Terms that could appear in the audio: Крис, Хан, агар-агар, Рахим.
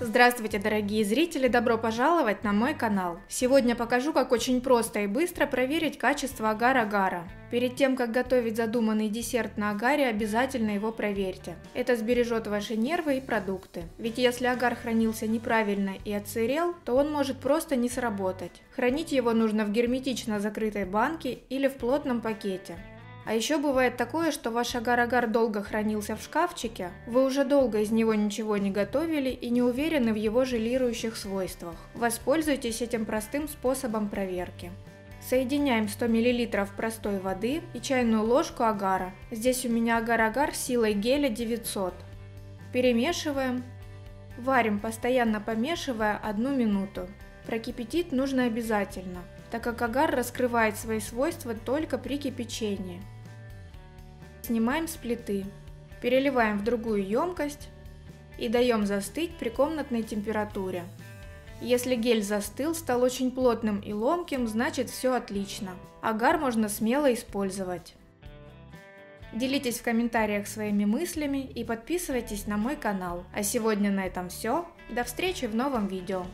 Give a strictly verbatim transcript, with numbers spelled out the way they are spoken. Здравствуйте, дорогие зрители! Добро пожаловать на мой канал! Сегодня покажу, как очень просто и быстро проверить качество агар-агара. Перед тем, как готовить задуманный десерт на агаре, обязательно его проверьте. Это сбережет ваши нервы и продукты. Ведь если агар хранился неправильно и отсырел, то он может просто не сработать. Хранить его нужно в герметично закрытой банке или в плотном пакете. А еще бывает такое, что ваш агар-агар долго хранился в шкафчике, вы уже долго из него ничего не готовили и не уверены в его желирующих свойствах. Воспользуйтесь этим простым способом проверки. Соединяем сто миллилитров простой воды и чайную ложку агара. Здесь у меня агар-агар силой геля девятьсот. Перемешиваем. Варим, постоянно помешивая, одну минуту. Прокипятить нужно обязательно, так как агар раскрывает свои свойства только при кипячении. Снимаем с плиты, переливаем в другую емкость и даем застыть при комнатной температуре. Если гель застыл, стал очень плотным и ломким, значит, все отлично. Агар можно смело использовать. Делитесь в комментариях своими мыслями и подписывайтесь на мой канал. А сегодня на этом все. До встречи в новом видео!